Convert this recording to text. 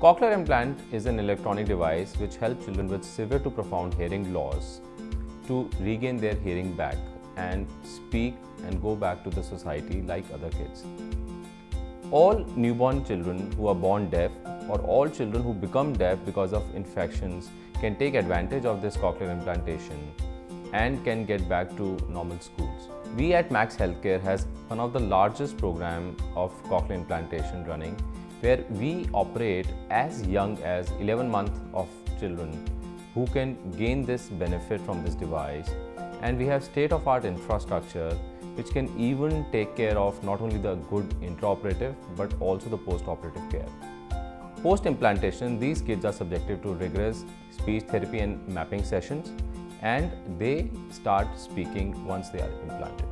Cochlear implant is an electronic device which helps children with severe to profound hearing loss to regain their hearing back and speak and go back to the society like other kids. All newborn children who are born deaf or all children who become deaf because of infections can take advantage of this cochlear implantation and can get back to normal schools. We at Max Healthcare has one of the largest program of cochlear implantation running, where we operate as young as 11 months of children who can gain this benefit from this device. And we have state-of-art infrastructure which can even take care of not only the good intraoperative but also the post-operative care. Post-implantation, these kids are subjected to rigorous speech therapy and mapping sessions, and they start speaking once they are implanted.